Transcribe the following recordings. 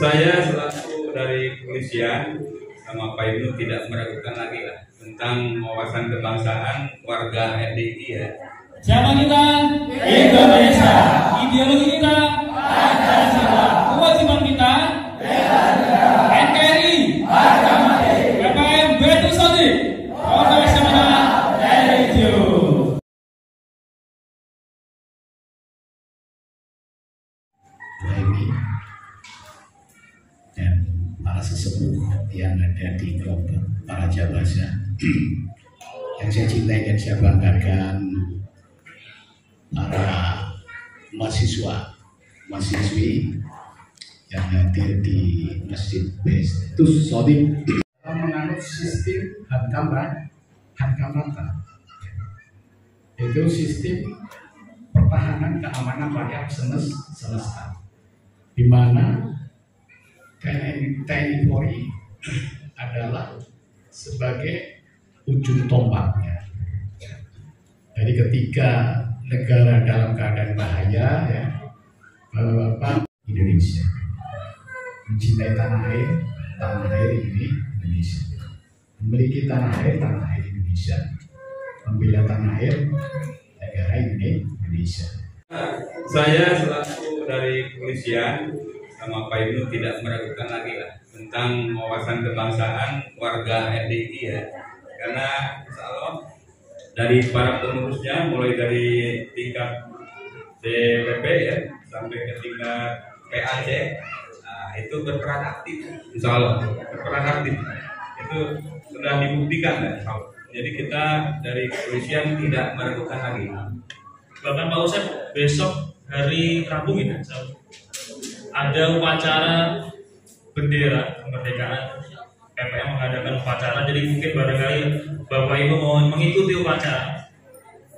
Saya selaku dari kepolisian sama Pak Ibnu tidak meragukan lagi lah tentang wawasan kebangsaan warga LDII ya. Siapa kita? Indonesia. Ideologi kita? Pancasila. Kewajiban kita? NKRI. BPM Baitusshodiq. Dan para sesepuh yang ada di kelompok Rajabasa yang saya cintai dan saya banggakan, para mahasiswi yang hadir di Masjid Baitusshodiq menganut sistem hankam rata, yaitu sistem pertahanan keamanan rakyat semesta, di mana TNI Polri adalah sebagai ujung tombaknya. Jadi ketika negara dalam keadaan bahaya, ya, Bapak-bapak, Indonesia mencintai tanah air ini Indonesia, memiliki tanah air Indonesia, membela tanah air negara ini Indonesia. Saya selaku dari kepolisian sama Pak Ibnu tidak meragukan lagi lah tentang wawasan kebangsaan warga LDII ya, karena insya Allah dari para pengurusnya mulai dari tingkat DPP ya sampai ke tingkat PAC, nah, itu berperan aktif, insya Allah berperan aktif itu sudah dibuktikan ya, insya Allah. Jadi kita dari kepolisian tidak meragukan lagi. Bahkan Pak Usep, besok hari Rabu ini ada upacara bendera kemerdekaan, PPM mengadakan upacara. Jadi mungkin barangkali Bapak Ibu mau mengikuti upacara,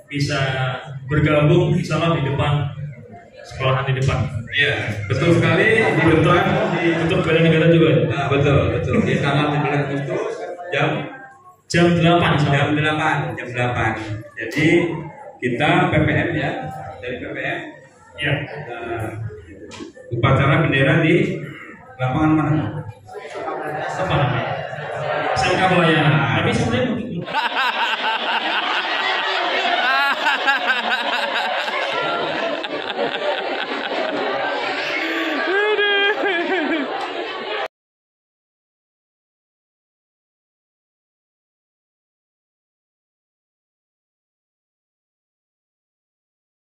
bisa bergabung bersama di depan sekolahan, di depan. Iya, betul sekali, di depan ditutup bela negara juga. Nah, betul. Di sana itu jam 8. Jadi kita PPM ya, dari PPM. Iya. Upacara bendera di lapangan mana? Semarang. SMK Pelayaran. Tapi sebenarnya mungkin